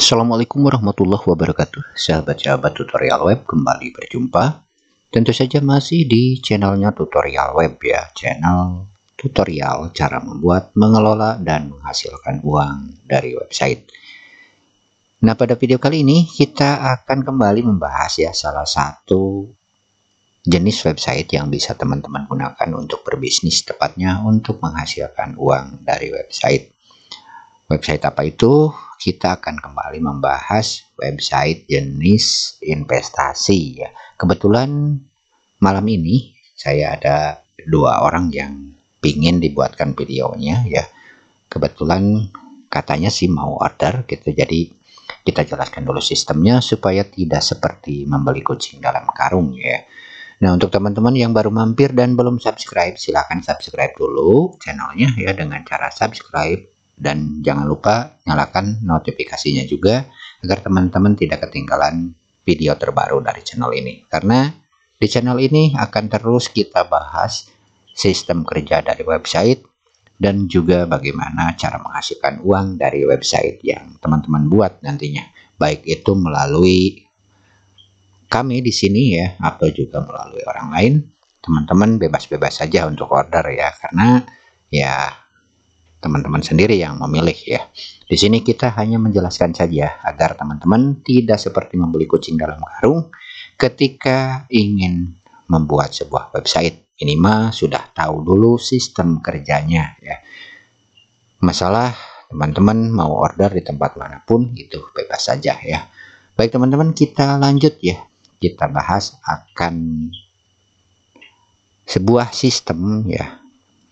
Assalamualaikum warahmatullahi wabarakatuh, sahabat-sahabat tutorial web, kembali berjumpa tentu saja masih di channelnya tutorial web ya, channel tutorial cara membuat, mengelola, dan menghasilkan uang dari website. Nah, pada video kali ini kita akan kembali membahas ya salah satu jenis website yang bisa teman-teman gunakan untuk berbisnis, tepatnya untuk menghasilkan uang dari website. Website apa itu? Kita akan kembali membahas website jenis investasi ya. Kebetulan malam ini saya ada dua orang yang pingin dibuatkan videonya ya. Kebetulan katanya sih mau order gitu, jadi kita jelaskan dulu sistemnya supaya tidak seperti membeli kucing dalam karung ya. Nah, untuk teman-teman yang baru mampir dan belum subscribe, silahkan subscribe dulu channelnya ya dengan cara subscribe. Dan jangan lupa nyalakan notifikasinya juga agar teman-teman tidak ketinggalan video terbaru dari channel ini. Karena di channel ini akan terus kita bahas sistem kerja dari website dan juga bagaimana cara menghasilkan uang dari website yang teman-teman buat nantinya. Baik itu melalui kami di sini ya atau juga melalui orang lain. Teman-teman bebas-bebas saja untuk order ya, karena ya teman-teman sendiri yang memilih ya. Di sini kita hanya menjelaskan saja agar teman-teman tidak seperti membeli kucing dalam karung ketika ingin membuat sebuah website. Minimal sudah tahu dulu sistem kerjanya ya. Masalah teman-teman mau order di tempat manapun itu bebas saja ya. Baik teman-teman, kita lanjut ya. Kita bahas akan sebuah sistem ya.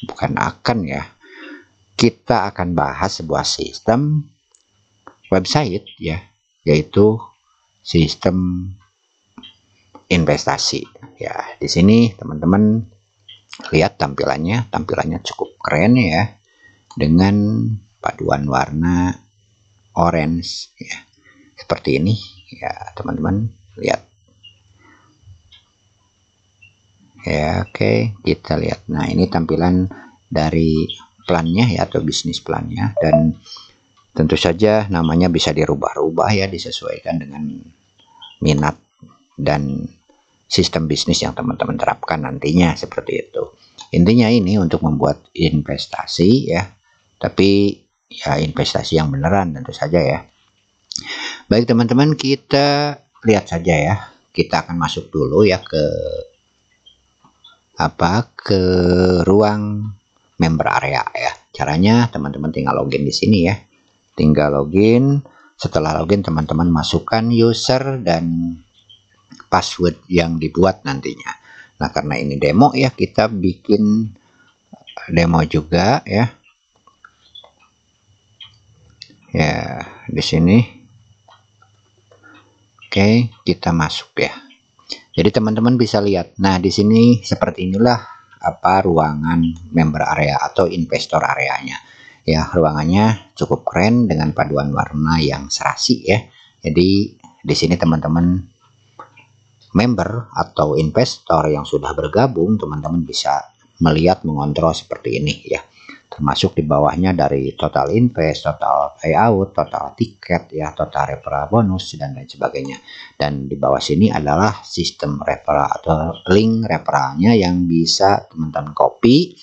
Bukan akan ya. Kita akan bahas sebuah sistem website ya, yaitu sistem investasi ya. Di sini teman-teman lihat tampilannya cukup keren ya, dengan paduan warna orange ya, seperti ini ya. Teman-teman lihat ya. Oke, kita lihat. Nah, ini tampilan dari plannya ya, atau bisnis plannya, dan tentu saja namanya bisa dirubah-rubah ya, disesuaikan dengan minat dan sistem bisnis yang teman-teman terapkan nantinya, seperti itu. Intinya ini untuk membuat investasi ya, tapi ya investasi yang beneran tentu saja ya. Baik teman-teman, kita lihat saja ya. Kita akan masuk dulu ya ke ruang member area ya. Caranya teman-teman tinggal login di sini ya. Tinggal login. Setelah login teman-teman masukkan user dan password yang dibuat nantinya. Nah, karena ini demo ya, kita bikin demo juga ya. Ya, di sini. Oke, kita masuk ya. Jadi teman-teman bisa lihat. Nah, di sini seperti inilah apa ruangan member area atau investor areanya ya. Ruangannya cukup keren dengan paduan warna yang serasi ya. Jadi di sini teman-teman member atau investor yang sudah bergabung, teman-teman bisa melihat, mengontrol seperti ini ya, termasuk di bawahnya dari total invest, total payout, total tiket ya, total referral bonus dan lain sebagainya. Dan di bawah sini adalah sistem referral atau link referralnya yang bisa teman-teman copy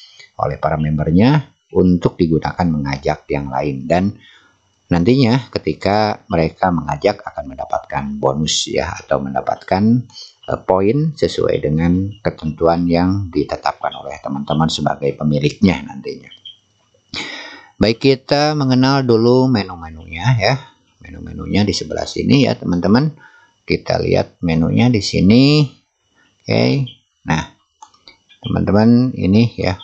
oleh para membernya untuk digunakan mengajak yang lain, dan nantinya ketika mereka mengajak akan mendapatkan bonus ya, atau mendapatkan poin sesuai dengan ketentuan yang ditetapkan oleh teman-teman sebagai pemiliknya nantinya. Baik, kita mengenal dulu menu-menunya ya. Menu-menunya di sebelah sini ya teman-teman. Kita lihat menunya di sini. Oke. Nah, teman-teman ini ya.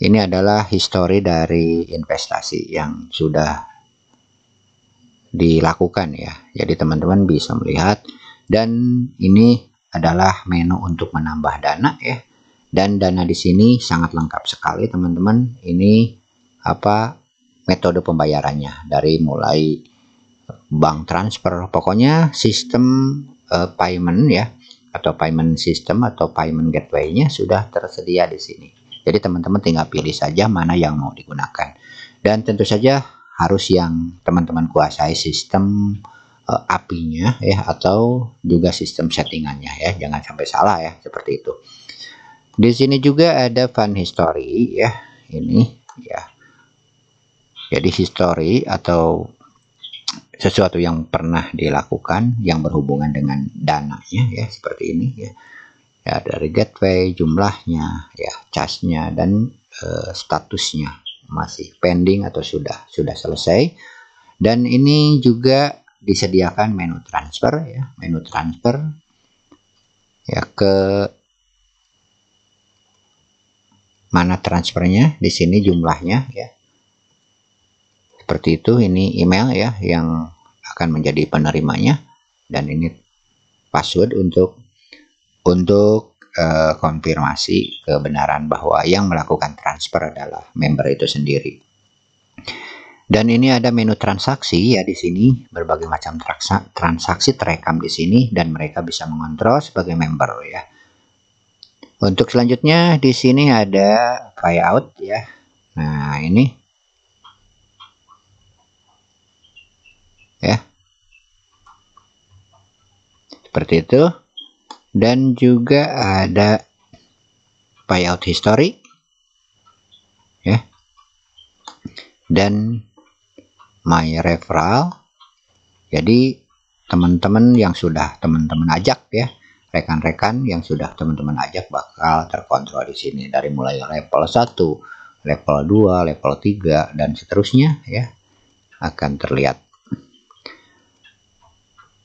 Ini adalah histori dari investasi yang sudah dilakukan ya. Jadi teman-teman bisa melihat, dan ini adalah menu untuk menambah dana ya. Dan dana di sini sangat lengkap sekali teman-teman. Ini metode pembayarannya dari mulai bank transfer, pokoknya sistem payment ya, atau payment system atau payment gateway-nya sudah tersedia di sini. Jadi teman-teman tinggal pilih saja mana yang mau digunakan, dan tentu saja harus yang teman-teman kuasai sistem apinya ya, atau juga sistem settingannya ya, jangan sampai salah ya, seperti itu. Di sini juga ada fan history ya, ini ya, jadi history atau sesuatu yang pernah dilakukan yang berhubungan dengan dananya ya, seperti ini ya, ya dari gateway, jumlahnya ya, casnya, dan statusnya masih pending atau sudah selesai. Dan ini juga disediakan menu transfer ya, menu transfer ya, ke mana transfernya, di sini jumlahnya ya, seperti itu. Ini email ya yang akan menjadi penerimanya, dan ini password untuk konfirmasi kebenaran bahwa yang melakukan transfer adalah member itu sendiri. Dan ini ada menu transaksi ya, di sini berbagai macam transaksi terekam di sini dan mereka bisa mengontrol sebagai member ya. Untuk selanjutnya di sini ada payout ya. Nah, ini ya. Seperti itu. Dan juga ada payout history ya. Dan my referral, jadi teman-teman yang sudah teman-teman ajak ya, rekan-rekan yang sudah teman-teman ajak bakal terkontrol di sini, dari mulai level 1, level 2, level 3, dan seterusnya ya, akan terlihat.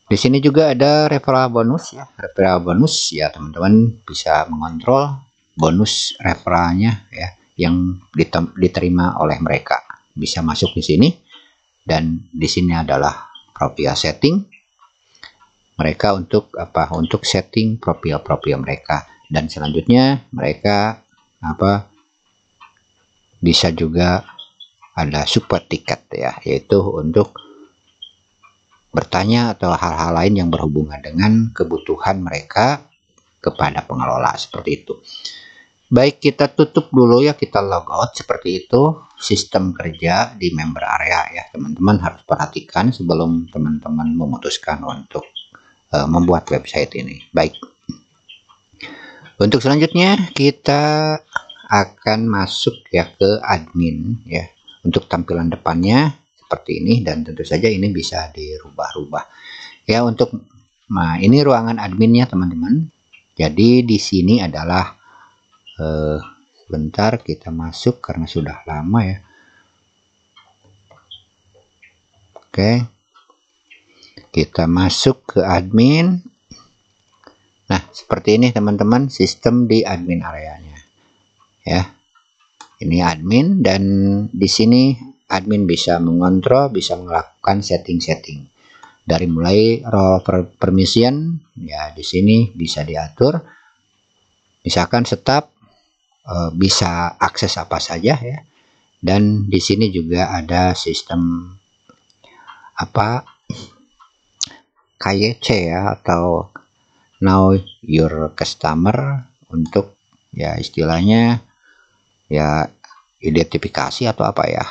Di sini juga ada referral bonus ya, referral bonus ya, teman-teman bisa mengontrol bonus referralnya ya, yang diterima oleh mereka, bisa masuk di sini. Dan di sini adalah profil setting mereka untuk apa, untuk setting profil mereka. Dan selanjutnya mereka apa, bisa juga ada super tiket ya, yaitu untuk bertanya atau hal-hal lain yang berhubungan dengan kebutuhan mereka kepada pengelola, seperti itu. Baik, kita tutup dulu ya, kita logout seperti itu sistem kerja di member area ya, teman-teman harus perhatikan sebelum teman-teman memutuskan untuk membuat website ini. Baik, untuk selanjutnya kita akan masuk ya ke admin ya, untuk tampilan depannya seperti ini, dan tentu saja ini bisa dirubah-rubah ya. Untuk nah, ini ruangan adminnya teman-teman, jadi di sini adalah bentar kita masuk karena sudah lama ya. Oke, kita masuk ke admin. Nah, seperti ini teman-teman sistem di admin areanya ya, ini admin. Dan di sini admin bisa mengontrol, bisa melakukan setting-setting dari mulai role permission ya, di sini bisa diatur, misalkan staff bisa akses apa saja ya. Dan di sini juga ada sistem apa, KYC ya, atau know your customer, untuk ya istilahnya ya identifikasi atau apa ya,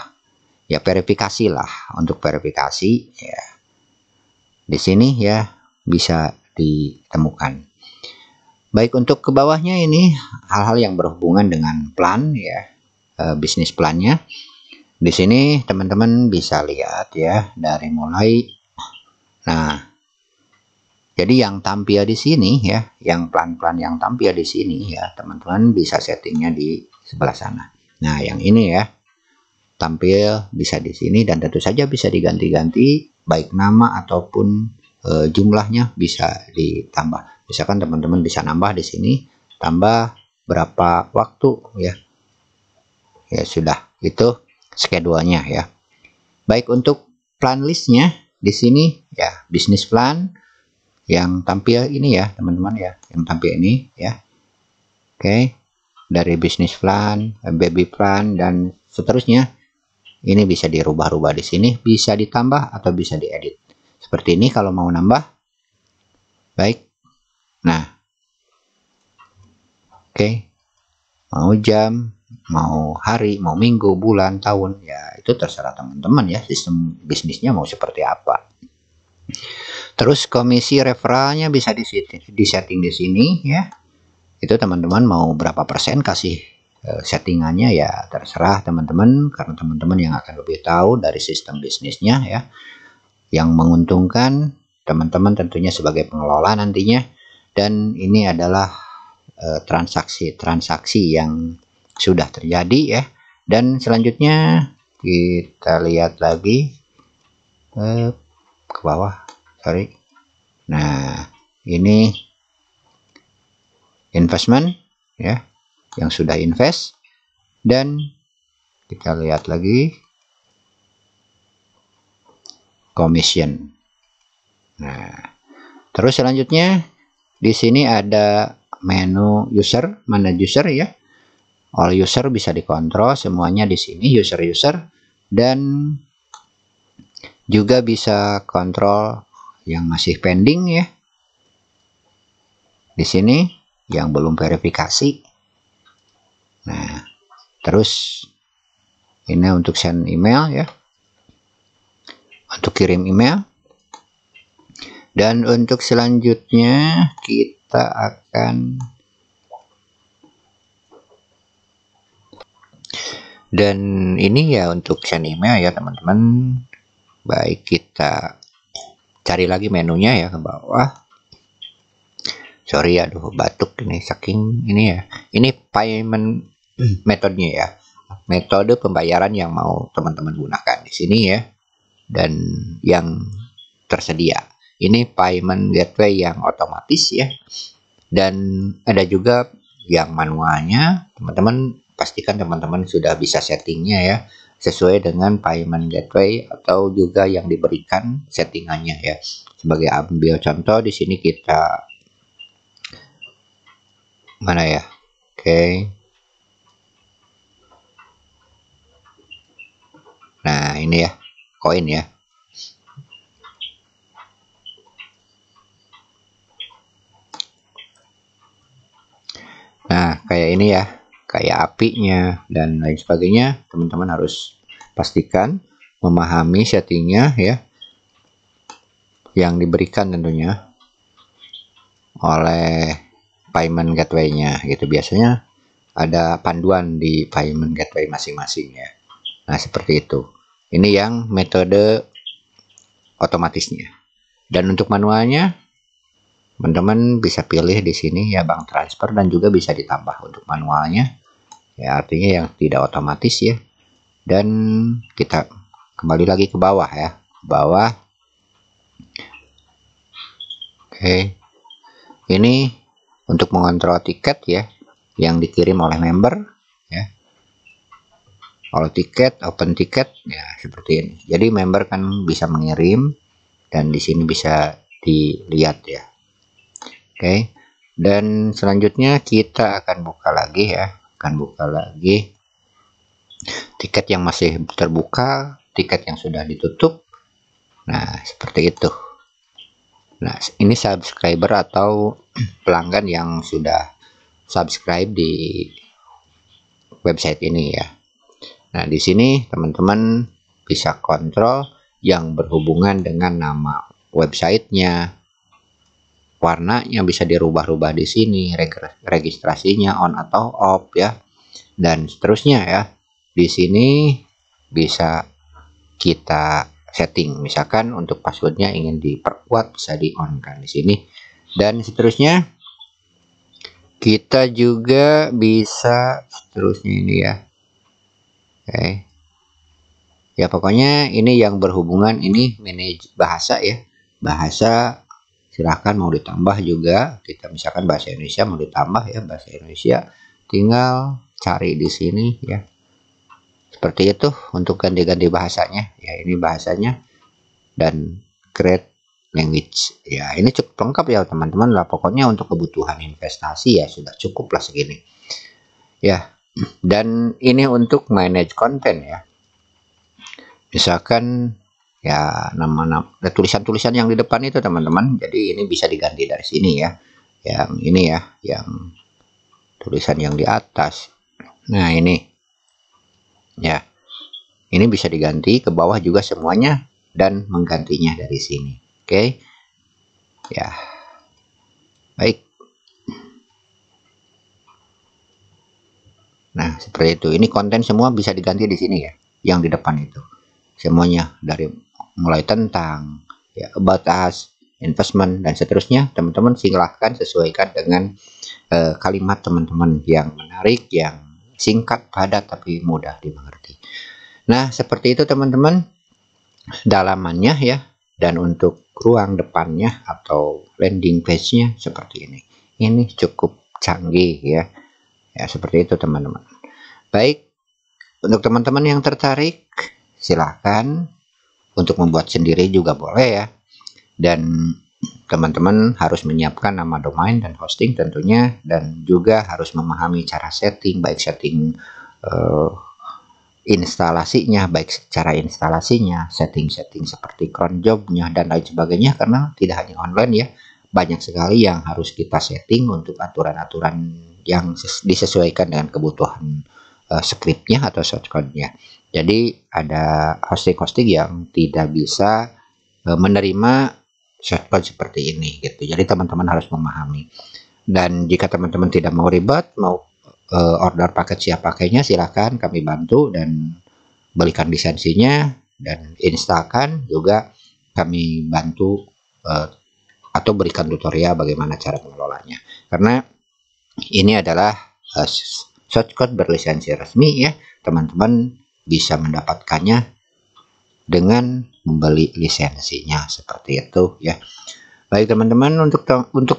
ya verifikasi lah, untuk verifikasi ya. Di sini ya bisa ditemukan. Baik, untuk ke bawahnya ini hal-hal yang berhubungan dengan plan ya, bisnis plannya. Di sini teman-teman bisa lihat ya, dari mulai nah, jadi yang tampil di sini ya, yang plan-plan yang tampil di sini ya, teman-teman bisa settingnya di sebelah sana. Nah, yang ini ya tampil bisa di sini, dan tentu saja bisa diganti-ganti baik nama ataupun jumlahnya bisa ditambah. Misalkan teman-teman bisa nambah di sini, tambah berapa waktu ya. Ya sudah, itu schedule-nya ya. Baik, untuk plan listnya di sini ya, bisnis plan yang tampil ini ya, teman-teman ya, yang tampil ini ya. Oke, dari bisnis plan, baby plan, dan seterusnya. Ini bisa dirubah-rubah di sini, bisa ditambah atau bisa diedit. Seperti ini kalau mau nambah. Baik. Nah. Oke. Mau jam, mau hari, mau minggu, bulan, tahun, ya itu terserah teman-teman ya sistem bisnisnya mau seperti apa. Terus komisi referralnya bisa disetting di sini ya. Itu teman-teman mau berapa persen kasih settingannya ya terserah teman-teman, karena teman-teman yang akan lebih tahu dari sistem bisnisnya ya. Yang menguntungkan teman-teman tentunya sebagai pengelola nantinya, dan ini adalah transaksi-transaksi yang sudah terjadi ya. Dan selanjutnya kita lihat lagi ke bawah, sorry. Nah ini investment ya, yang sudah invest, dan kita lihat lagi commission. Nah terus selanjutnya di sini ada menu user, manage user ya. All user bisa dikontrol semuanya di sini, user-user, dan juga bisa kontrol yang masih pending ya. Di sini yang belum verifikasi. Nah, terus ini untuk send email ya. Untuk kirim email. Dan untuk selanjutnya kita akan dan ini ya untuk send email ya teman-teman, baik kita cari lagi menunya ya ke bawah, sorry aduh batuk ini saking ini ya, ini payment metodenya ya, metode pembayaran yang mau teman-teman gunakan di sini ya, dan yang tersedia ini payment gateway yang otomatis ya, dan ada juga yang manualnya. Teman-teman pastikan teman-teman sudah bisa settingnya ya, sesuai dengan payment gateway atau juga yang diberikan settingannya ya. Sebagai ambil contoh di sini kita mana ya, oke. Nah ini ya koin ya, nah kayak ini ya, kayak apinya dan lain sebagainya. Teman-teman harus pastikan memahami settingnya ya, yang diberikan tentunya oleh payment gateway-nya gitu. Biasanya ada panduan di payment gateway masing-masing ya. Nah seperti itu, ini yang metode otomatisnya. Dan untuk manualnya teman-teman bisa pilih di sini ya, bank transfer, dan juga bisa ditambah untuk manualnya ya, artinya yang tidak otomatis ya. Dan kita kembali lagi ke bawah ya, ke bawah. Oke, ini untuk mengontrol tiket ya yang dikirim oleh member ya, all ticket, open ticket ya, seperti ini. Jadi member kan bisa mengirim, dan di sini bisa dilihat ya. Oke, dan selanjutnya kita akan buka lagi ya, akan buka lagi tiket yang masih terbuka, tiket yang sudah ditutup. Nah seperti itu. Nah ini subscriber atau pelanggan yang sudah subscribe di website ini ya. Nah di sini teman-teman bisa kontrol yang berhubungan dengan nama websitenya. Warnanya bisa dirubah-rubah di sini, registrasinya on atau off ya, dan seterusnya ya. Di sini bisa kita setting, misalkan untuk passwordnya ingin diperkuat bisa di on kan di sini, dan seterusnya. Kita juga bisa seterusnya ini ya. Oke. Ya pokoknya ini yang berhubungan, ini manage bahasa ya, bahasa. Silahkan mau ditambah juga, kita misalkan bahasa Indonesia mau ditambah ya, bahasa Indonesia tinggal cari di sini ya, seperti itu untuk ganti-ganti bahasanya ya. Ini bahasanya, dan create language ya, ini cukup lengkap ya teman-teman lah. Pokoknya untuk kebutuhan investasi ya sudah cukup lah segini ya. Dan ini untuk manage konten ya, misalkan ya nama-nama tulisan-tulisan yang di depan itu teman-teman, jadi ini bisa diganti dari sini ya, yang ini ya, yang tulisan yang di atas Nah ini ya, ini bisa diganti ke bawah juga semuanya dan menggantinya dari sini. Oke, ya baik. Nah seperti itu. Ini konten semua bisa diganti di sini ya, yang di depan itu semuanya, dari mulai tentang ya, about us, investment dan seterusnya. Teman-teman silahkan sesuaikan dengan kalimat teman-teman yang menarik, yang singkat, padat tapi mudah dimengerti. Nah seperti itu teman-teman dalamannya ya. Dan untuk ruang depannya atau landing page nya seperti ini. Ini cukup canggih ya, seperti itu teman-teman. Baik, untuk teman-teman yang tertarik silahkan untuk membuat sendiri juga boleh ya. Dan teman-teman harus menyiapkan nama domain dan hosting tentunya, dan juga harus memahami cara setting, baik setting instalasinya, baik secara instalasinya, setting-setting seperti cron jobnya dan lain sebagainya, karena tidak hanya online ya, banyak sekali yang harus kita setting untuk aturan-aturan yang disesuaikan dengan kebutuhan scriptnya atau shortcode-nya. Jadi ada hosting-hosting yang tidak bisa menerima shortcode seperti ini gitu. Jadi teman-teman harus memahami. Dan jika teman-teman tidak mau ribet, mau order paket siap pakainya, silahkan kami bantu dan belikan lisensinya dan instalkan juga, kami bantu atau berikan tutorial bagaimana cara mengelolanya. Karena ini adalah shortcode berlisensi resmi ya, teman-teman bisa mendapatkannya dengan membeli lisensinya seperti itu ya. Baik teman-teman, untuk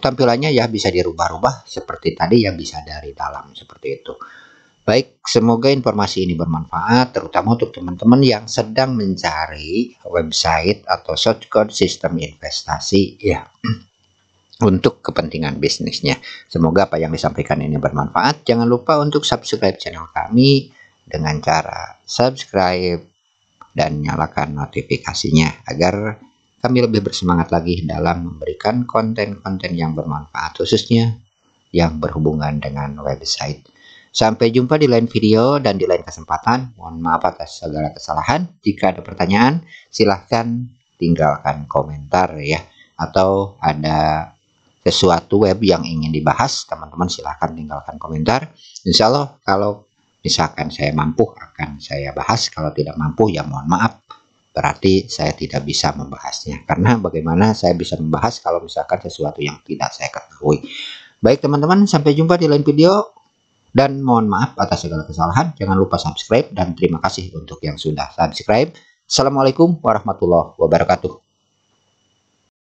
tampilannya ya bisa dirubah-rubah seperti tadi yang bisa dari dalam seperti itu. Baik, semoga informasi ini bermanfaat terutama untuk teman-teman yang sedang mencari website atau shortcode sistem investasi ya untuk kepentingan bisnisnya. Semoga apa yang disampaikan ini bermanfaat. Jangan lupa untuk subscribe channel kami dengan cara subscribe dan nyalakan notifikasinya agar kami lebih bersemangat lagi dalam memberikan konten-konten yang bermanfaat, khususnya yang berhubungan dengan website. Sampai jumpa di lain video dan di lain kesempatan. Mohon maaf atas segala kesalahan. Jika ada pertanyaan, silahkan tinggalkan komentar ya. Atau ada sesuatu web yang ingin dibahas, teman-teman silahkan tinggalkan komentar. Insya Allah kalau misalkan saya mampu akan saya bahas, kalau tidak mampu ya mohon maaf, berarti saya tidak bisa membahasnya. Karena bagaimana saya bisa membahas kalau misalkan sesuatu yang tidak saya ketahui. Baik teman-teman, sampai jumpa di lain video dan mohon maaf atas segala kesalahan. Jangan lupa subscribe dan terima kasih untuk yang sudah subscribe. Assalamualaikum warahmatullahi wabarakatuh.